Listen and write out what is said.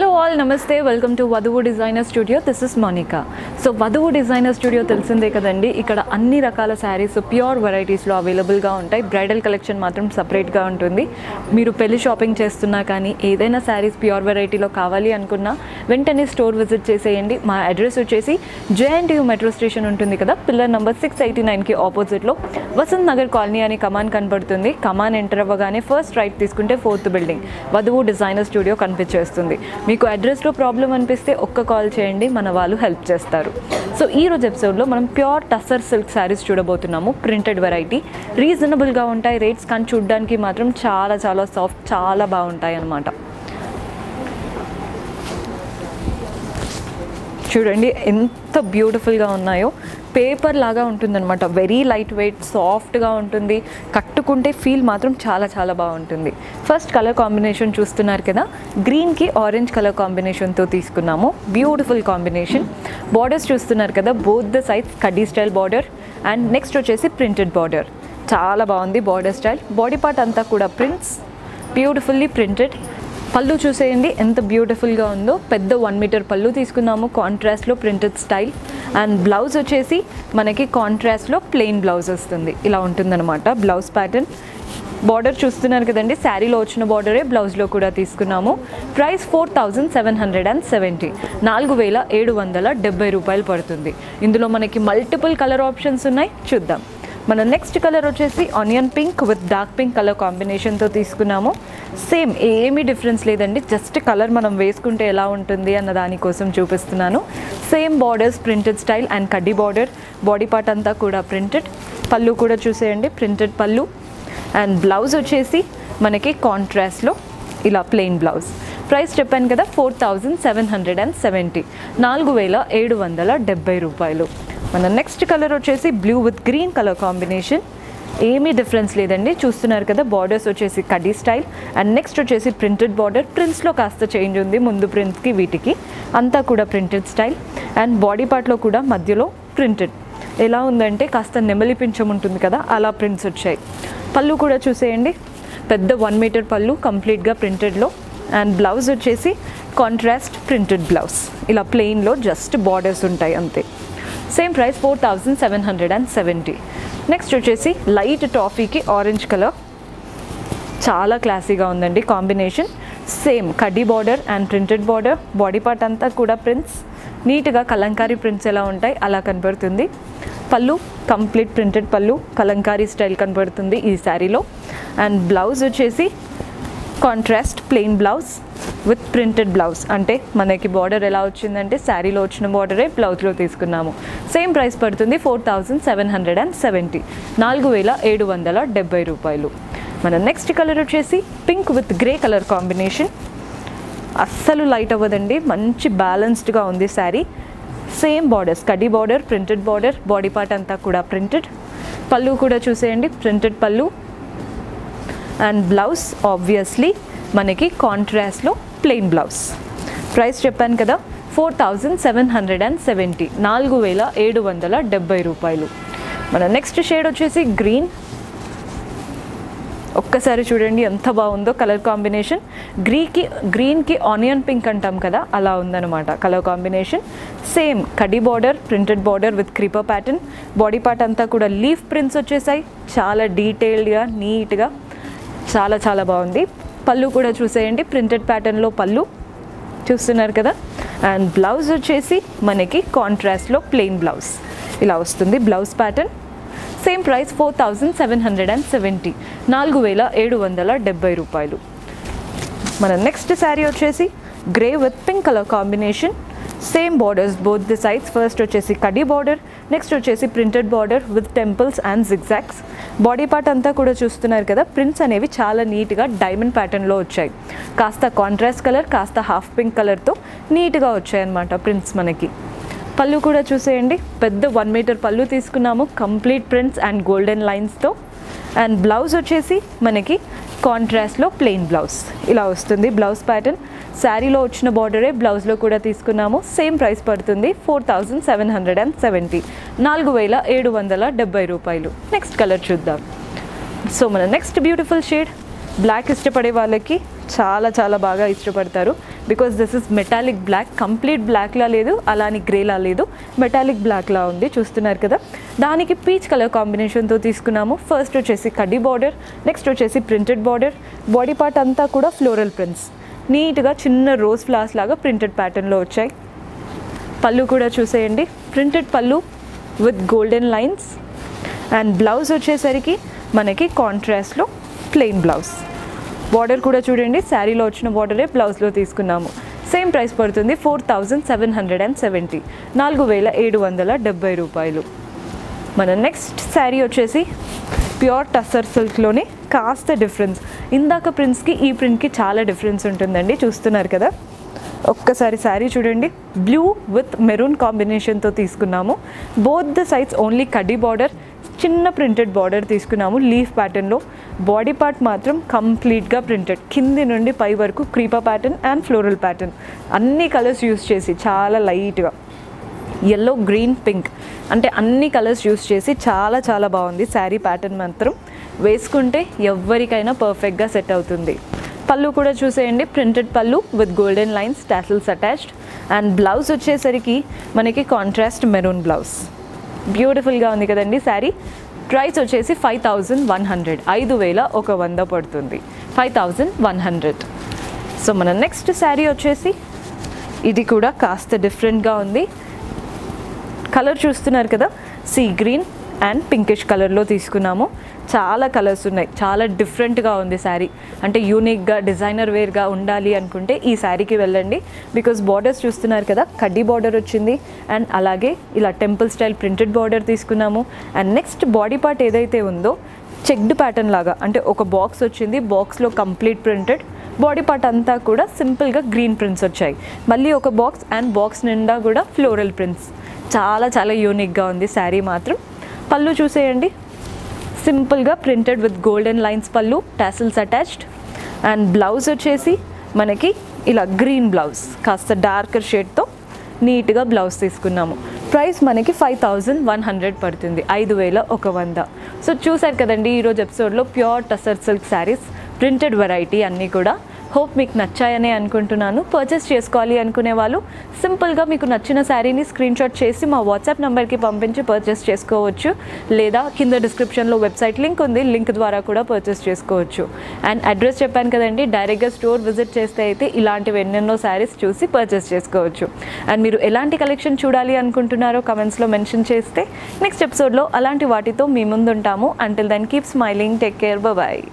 Hello all, namaste, welcome to Vadhuvu Designer Studio. This is Monica. So Vadhuvu Designer Studio telisinde kadandi ikkada anni rakala sarees pure varieties lo available ga untayi. Bridal collection matram separate ga untundi. Meeru pelli shopping chestunna kaani edaina sarees pure variety lo kavali anukunna ventane store visit cheseyandi. Ma address vachesi JNTU Metro Station untundi kada, pillar number 689 ki opposite lo Vassanthnagar Colony ani command kanpadutundi. Command enter avagane first right teeskunte 4th building Vadhuvu Designer Studio kanipinchestundi. మీకు address లో problem అనిపిస్తే ఒక్క call చేయండి, మన వాళ్ళు help చేస్తారు. So ఈ రోజు ఎపిసోడ్ లో మనం ప్యూర్ టస్సర్ సిల్క్ సారీస్ చూడబోతున్నాము. ప్రింటెడ్ వెరైటీ, రీజనబుల్ గా ఉంటాయి రేట్స్, కానీ చూడడానికి మాత్రం చాలా చాలా సాఫ్ట్, చాలా బాగుంటాయి అన్నమాట. చూడండి ఎంత బ్యూటిఫుల్ గా ఉన్నాయో. పేపర్ లాగా ఉంటుందన్నమాట, వెరీ లైట్ వెయిట్, సాఫ్ట్గా ఉంటుంది. కట్టుకుంటే ఫీల్ మాత్రం చాలా చాలా బాగుంటుంది. ఫస్ట్ కలర్ కాంబినేషన్ చూస్తున్నారు కదా, గ్రీన్కి ఆరెంజ్ కలర్ కాంబినేషన్తో తీసుకున్నాము. Beautiful combination. బార్డర్స్ చూస్తున్నారు కదా, బోత్ ద సైడ్స్ కడ్డీ స్టైల్ బార్డర్ అండ్ నెక్స్ట్ వచ్చేసి ప్రింటెడ్ బార్డర్. చాలా బాగుంది బార్డర్ స్టైల్. బాడీ పార్ట్ అంతా కూడా ప్రింట్స్, బ్యూటిఫుల్లీ ప్రింటెడ్. పళ్ళు చూసేయండి ఎంత బ్యూటిఫుల్గా ఉందో. పెద్ద 1 మీటర్ పళ్ళు తీసుకున్నాము, కాంట్రాస్ట్లో ప్రింటెడ్ స్టైల్. అండ్ బ్లౌజ్ వచ్చేసి మనకి కాంట్రాస్ట్లో ప్లెయిన్ బ్లౌజ్ వస్తుంది, ఇలా ఉంటుందన్నమాట బ్లౌజ్ ప్యాటర్న్. బార్డర్ చూస్తున్నారు కదండి, శారీలో వచ్చిన బార్డరే బ్లౌజ్లో కూడా తీసుకున్నాము. ప్రైస్ 4770, 4770 రూపాయలు పడుతుంది. ఇందులో మనకి మల్టిపుల్ కలర్ ఆప్షన్స్ ఉన్నాయి, చూద్దాం. మన నెక్స్ట్ కలర్ వచ్చేసి onion pink with dark pink colour కాంబినేషన్తో తీసుకున్నాము. సేమ్ ఏమీ డిఫరెన్స్ లేదండి, జస్ట్ కలర్ మనం వేసుకుంటే ఎలా ఉంటుంది అన్న దానికోసం చూపిస్తున్నాను. Same borders, printed style and కడ్డీ బార్డర్. బాడీ పార్ట్ అంతా కూడా ప్రింటెడ్. పళ్ళు కూడా చూసేయండి, ప్రింటెడ్ పళ్ళు. అండ్ బ్లౌజ్ వచ్చేసి మనకి కాంట్రాస్ట్లో ఇలా ప్లెయిన్ బ్లౌజ్. ప్రైస్ చెప్పాను కదా 4770, 4770 రూపాయలు. మన నెక్స్ట్ కలర్ వచ్చేసి blue with green colour combination. ఏమీ డిఫరెన్స్ లేదండి, చూస్తున్నారు కదా. బార్డర్స్ వచ్చేసి కడ్డీ స్టైల్ అండ్ నెక్స్ట్ వచ్చేసి ప్రింటెడ్ బార్డర్. ప్రింట్స్లో కాస్త చేంజ్ ఉంది, ముందు ప్రింట్స్కి వీటికి అంతా కూడా ప్రింటెడ్ స్టైల్. అండ్ బాడీ పార్ట్లో కూడా మధ్యలో ప్రింటెడ్. ఎలా ఉందంటే కాస్త నెమలి పించం ఉంటుంది కదా, అలా ప్రింట్స్ వచ్చాయి. పళ్ళు కూడా చూసేయండి, పెద్ద 1 మీటర్ పళ్ళు కంప్లీట్గా ప్రింటెడ్లో. అండ్ బ్లౌజ్ వచ్చేసి కాంట్రాస్ట్ ప్రింటెడ్ బ్లౌజ్, ఇలా ప్లెయిన్లో జస్ట్ బార్డర్స్ ఉంటాయి అంతే. Same price 4770. నెక్స్ట్ వచ్చేసి లైట్ టాఫీకి ఆరెంజ్ కలర్. చాలా క్లాసీగా ఉందండి కాంబినేషన్. సేమ్ కడ్డీ border and printed border. Body part అంతా కూడా ప్రింట్స్, నీట్గా కలంకారీ ప్రింట్స్ ఎలా ఉంటాయి అలా కనపడుతుంది. పళ్ళు కంప్లీట్ ప్రింటెడ్ పళ్ళు, కలంకారీ స్టైల్ కనపడుతుంది ఈ శారీలో. అండ్ బ్లౌజ్ వచ్చేసి contrast plain blouse with printed blouse. అంటే మనకి బార్డర్ ఎలా వచ్చిందంటే శారీలో వచ్చిన బార్డరే బ్లౌజ్లో తీసుకున్నాము. సేమ్ ప్రైస్ పడుతుంది 4770, 4770 రూపాయలు. మన నెక్స్ట్ కలర్ వచ్చేసి pink with grey colour combination. అస్సలు లైట్ అవ్వదండి, మంచి బ్యాలెన్స్డ్గా ఉంది శారీ. సేమ్ బార్డర్స్, కడ్డీ border, printed border. Body part అంతా కూడా ప్రింటెడ్. పళ్ళు కూడా చూసేయండి, ప్రింటెడ్ పళ్ళు. అండ్ బ్లౌజ్ ఆబ్వియస్లీ మనకి కాంట్రాస్ట్లో ప్లెయిన్ బ్లౌజ్. ప్రైస్ చెప్పాను కదా 4770, 4770 రూపాయలు. మన నెక్స్ట్ షేడ్ వచ్చేసి గ్రీన్. ఒక్కసారి చూడండి ఎంత బాగుందో కలర్ కాంబినేషన్. గ్రీన్కి ఆనియన్ పింక్ అంటాం కదా, అలా ఉందన్నమాట కలర్ కాంబినేషన్. సేమ్ కడ్డీ border, printed border with creeper pattern. Body part అంతా కూడా లీఫ్ ప్రింట్స్ వచ్చేసాయి, చాలా డీటెయిల్డ్గా నీట్గా, చాలా చాలా బాగుంది. పళ్ళు కూడా చూసేయండి, ప్రింటెడ్ ప్యాటర్న్లో పళ్ళు చూస్తున్నారు కదా. అండ్ బ్లౌజ్ వచ్చేసి మనకి కాంట్రాస్ట్లో ప్లెయిన్ బ్లౌజ్, ఇలా వస్తుంది బ్లౌజ్ ప్యాటర్న్. సేమ్ ప్రైస్ 4770, 4770 రూపాయలు. మన నెక్స్ట్ శారీ వచ్చేసి grey with pink colour combination. Same borders both the sides. First వచ్చేసి కడ్డీ బార్డర్, నెక్స్ట్ వచ్చేసి printed border with temples and zigzags. Body part అంతా కూడా చూస్తున్నారు కదా, ప్రింట్స్ అనేవి చాలా నీట్గా డైమండ్ ప్యాటర్న్లో వచ్చాయి. కాస్త కాంట్రాస్ట్ కలర్, కాస్త హాఫ్ పింక్ కలర్తో నీట్గా వచ్చాయన్నమాట ప్రింట్స్ మనకి. పళ్ళు కూడా చూసేయండి, పెద్ద 1 మీటర్ పళ్ళు తీసుకున్నాము, కంప్లీట్ ప్రింట్స్ అండ్ గోల్డెన్ లైన్స్తో. అండ్ బ్లౌజ్ వచ్చేసి మనకి కాంట్రాస్ట్లో ప్లెయిన్ బ్లౌజ్, ఇలా వస్తుంది బ్లౌజ్ ప్యాటర్న్. శారీలో వచ్చిన బార్డరే బ్లౌజ్లో కూడా తీసుకున్నాము. సేమ్ ప్రైస్ పడుతుంది 4770, 4770 రూపాయలు. నెక్స్ట్ కలర్ చూద్దాం. సో మన నెక్స్ట్ బ్యూటిఫుల్ షేడ్ బ్లాక్. ఇష్టపడే వాళ్ళకి చాలా చాలా బాగా ఇష్టపడతారు because this is metallic black complete black లా లేదు అలాని గ్రే లా లేదు మెటాలిక్ బ్లాక్ లా ఉంది చూస్తున్నారు కదా దానికి పీచ్ కలర్ కాంబినేషన్ తో తీసుకున్నాము ఫస్ట్ వచ్చేసి కడ్డీ border నెక్స్ట్ వచ్చేసి ప్రింటెడ్ border బాడీ పార్ట్ అంతా కూడా ఫ్లోరల్ ప్రింట్స్ నీట్ గా చిన్న రోజ్ ఫ్లవర్స్ లాగా ప్రింటెడ్ ప్యాటర్న్ లో వచ్చాయి పల్లు కూడా చూసేయండి ప్రింటెడ్ పల్లు with golden lines and blouse వచ్చేసరికి మనకి కాంట్రాస్ట్ లో plain blouse border kuda chudandi saree lo ochina border e blouse lo teeskunnaamu same price padutundi 4770 4770 రూపాయలు మన నెక్స్ట్ saree వచ్చేసి ప్యూర్ టస్సర్ సిల్క్ లోనే కాస్త డిఫరెన్స్ ఇందాక ప్రింట్స్ కి ఈ ప్రింట్ కి చాలా డిఫరెన్స్ ఉంటుందండి చూస్తున్నారు కదా ఒక్కసారి saree చూడండి బ్లూ విత్ మెరూన్ కాంబినేషన్ తో తీసుకున్నాము both the sides only kadi border చిన్న ప్రింటెడ్ బార్డర్ తీసుకున్నాము లీఫ్ ప్యాటర్న్ లో బాడీ పార్ట్ మాత్రం కంప్లీట్ గా ప్రింటెడ్ కింది నుండి పై వరకు creeper pattern and floral pattern అన్ని కలర్స్ యూస్ చేసి చాలా లైట్ గా yellow green pink అంటే అన్ని కలర్స్ యూస్ చేసి చాలా చాలా బాగుంది సారీ ప్యాటర్న్ మాత్రం వేసుకుంటే ఎవ్వరికైనా పర్ఫెక్ట్ గా సెట్ అవుతుంది పల్లు కూడా చూసేయండి ప్రింటెడ్ పల్లు with golden lines tassels attached and blouse వచ్చేసరికి మనకి కాంట్రాస్ట్ మెరూన్ బ్లౌజ్ బ్యూటిఫుల్ గా ఉంది కదండి సారీ ప్రైస్ వచ్చేసి 5100 5100 పడుతుంది 5100 సో మన నెక్స్ట్ సారీ వచ్చేసి ఇది కూడా కాస్త డిఫరెంట్ గా ఉంది కలర్ చూస్తున్నారు కదా sea green and pinkish colour లో తీసుకున్నాము చాలా కలర్స్ ఉన్నాయి చాలా డిఫరెంట్ గా ఉంది సారీ అంటే యూనిక్ గా డిజైనర్ వేర్ గా ఉండాలి అనుకుంటే ఈ సారీకి వెళ్ళండి బికాజ్ బోర్డర్స్ చూస్తున్నారు కదా కడ్డీ బోర్డర్ వచ్చింది అండ్ అలాగే ఇలా టెంపుల్ స్టైల్ ప్రింటెడ్ బోర్డర్ తీసుకున్నాము అండ్ నెక్స్ట్ బాడీ పార్ట్ ఏదైతే ఉందో చెక్డ్ ప్యాటర్న్ లాగా అంటే ఒక బాక్స్ వచ్చింది బాక్స్ లో కంప్లీట్ ప్రింటెడ్ బాడీ పార్ట్ అంతా కూడా సింపుల్ గా గ్రీన్ ప్రింట్స్ వచ్చాయి మళ్ళీ ఒక బాక్స్ అండ్ బాక్స్ నిండా కూడా ఫ్లోరల్ ప్రింట్స్ చాలా చాలా యూనిక్ గా ఉంది సారీ మాత్రం పల్లు చూసేయండి సింపుల్ గా ప్రింటెడ్ విత్ గోల్డెన్ లైన్స్ పల్లు tassels attached అండ్ బ్లౌజ్ వచ్చేసి మనకి ఇలా గ్రీన్ బ్లౌజ్ కాస్త డార్కర్ షేడ్ తో నీట్ గా బ్లౌజ్ తీసుకున్నాము ప్రైస్ మనకి 5100 పడుతుంది 5100 సో చూసారు కదండి ఈ రోజు ఎపిసోడ్ లో pure tussar silk saris printed variety అన్నీ కూడా హోప్ మీకు నచ్చాయనే అనుకుంటున్నాను పర్చేస్ చేసుకోవాలి అనుకునే వాళ్ళు సింపుల్గా మీకు నచ్చిన శారీని స్క్రీన్ షాట్ చేసి మా వాట్సాప్ నెంబర్కి పంపించి పర్చేస్ చేసుకోవచ్చు లేదా కింద డిస్క్రిప్షన్లో వెబ్సైట్ లింక్ ఉంది లింక్ ద్వారా కూడా పర్చేస్ చేసుకోవచ్చు అండ్ అడ్రస్ చెప్పాను కదండి డైరెక్ట్గా స్టోర్ విజిట్ చేస్తే అయితే ఇలాంటివి ఎన్నెన్నో శారీస్ చూసి పర్చేస్ చేసుకోవచ్చు అండ్ మీరు ఎలాంటి కలెక్షన్ చూడాలి అనుకుంటున్నారో కమెంట్స్లో మెన్షన్ చేస్తే నెక్స్ట్ ఎపిసోడ్లో అలాంటి వాటితో మీ ముందుంటాము until then keep smiling take care bye